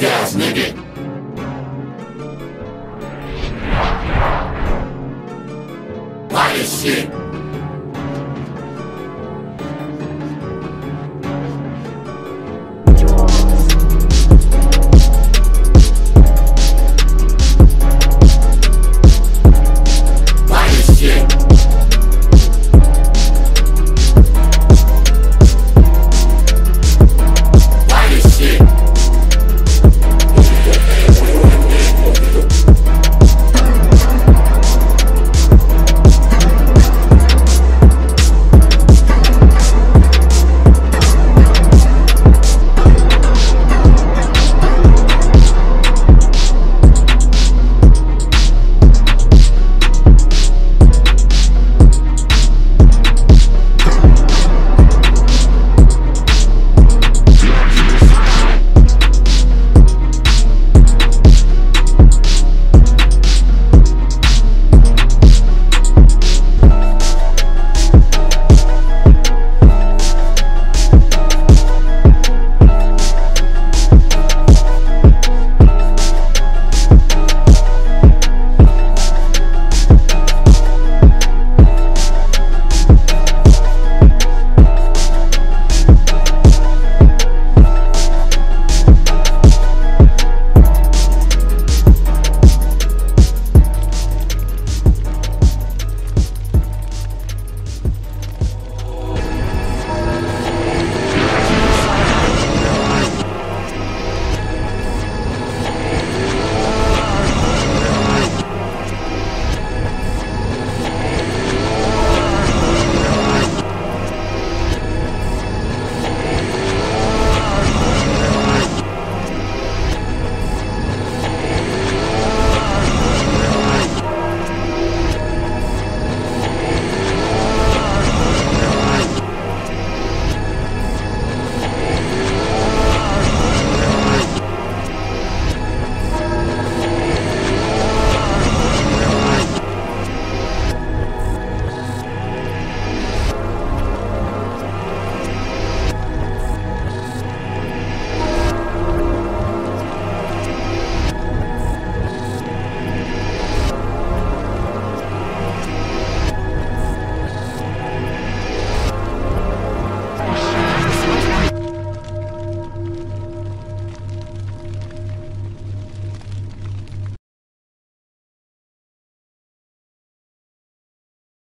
Gas, nigga. Why this shit?